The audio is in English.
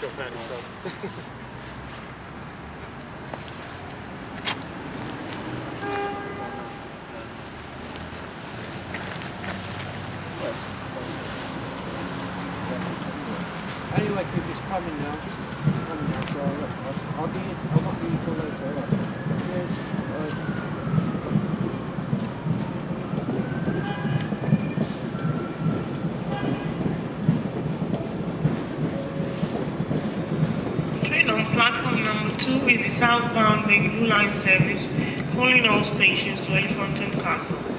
Don't feel panicked though. Anyway, because it's coming now. It's coming now, so I'll get it. I won't be for later. Cheers. Platform number 2 is the southbound Bakerloo line service, calling all stations to Elephant and Castle.